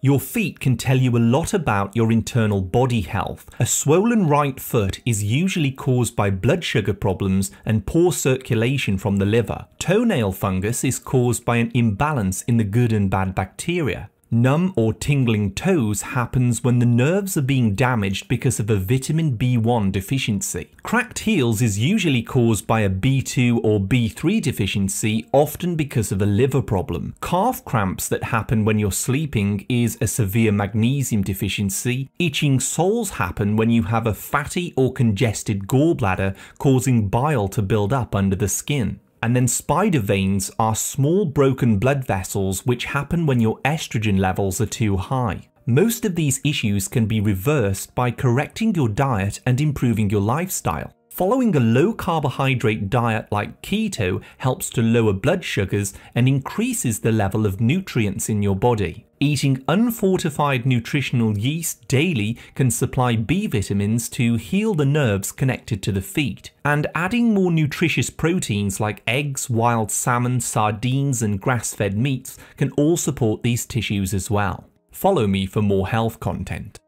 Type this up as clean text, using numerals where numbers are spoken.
Your feet can tell you a lot about your internal body health. A swollen right foot is usually caused by blood sugar problems and poor circulation from the liver. Toenail fungus is caused by an imbalance in the good and bad bacteria. Numb or tingling toes happens when the nerves are being damaged because of a vitamin B1 deficiency. Cracked heels is usually caused by a B2 or B3 deficiency, often because of a liver problem. Calf cramps that happen when you're sleeping is a severe magnesium deficiency. Itching soles happen when you have a fatty or congested gallbladder, causing bile to build up under the skin. And then spider veins are small broken blood vessels which happen when your estrogen levels are too high. Most of these issues can be reversed by correcting your diet and improving your lifestyle. Following a low-carbohydrate diet like keto helps to lower blood sugars and increases the level of nutrients in your body. Eating unfortified nutritional yeast daily can supply B vitamins to heal the nerves connected to the feet. And adding more nutritious proteins like eggs, wild salmon, sardines, and grass-fed meats can all support these tissues as well. Follow me for more health content.